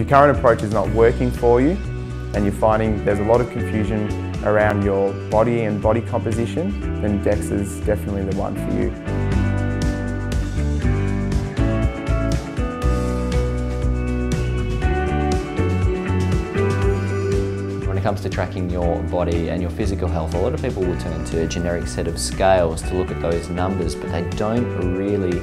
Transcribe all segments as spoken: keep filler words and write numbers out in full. your current approach is not working for you and you're finding there's a lot of confusion around your body and body composition, then DEXA is definitely the one for you. When it comes to tracking your body and your physical health, a lot of people will turn to a generic set of scales to look at those numbers, but they don't really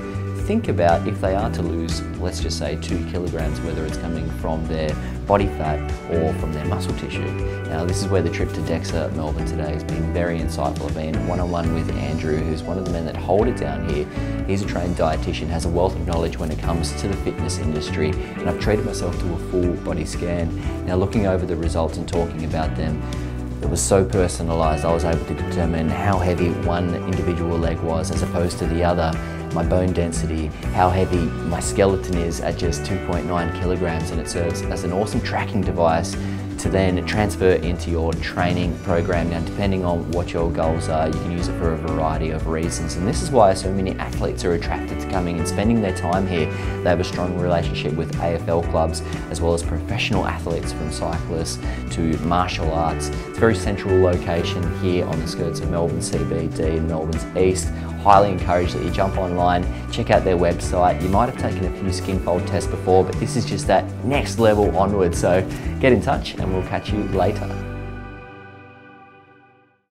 think about if they are to lose, let's just say, two kilograms, whether it's coming from their body fat or from their muscle tissue. Now, this is where the trip to DEXA Melbourne today has been very insightful. I've been one-on-one with Andrew, who's one of the men that hold it down here. He's a trained dietitian, has a wealth of knowledge when it comes to the fitness industry, and I've treated myself to a full body scan. Now, looking over the results and talking about them, it was so personalised. I was able to determine how heavy one individual leg was as opposed to the other, my bone density, how heavy my skeleton is at just two point nine kilograms, and it serves as an awesome tracking device to then transfer into your training program. Now, depending on what your goals are, you can use it for a variety of reasons, and this is why so many athletes are attracted to coming and spending their time here. They have a strong relationship with A F L clubs, as well as professional athletes, from cyclists to martial arts. It's a very central location here on the skirts of Melbourne C B D and Melbourne's East. Highly encourage that you jump online, check out their website. You might have taken a few skin fold tests before, but this is just that next level onward. So get in touch and we'll catch you later.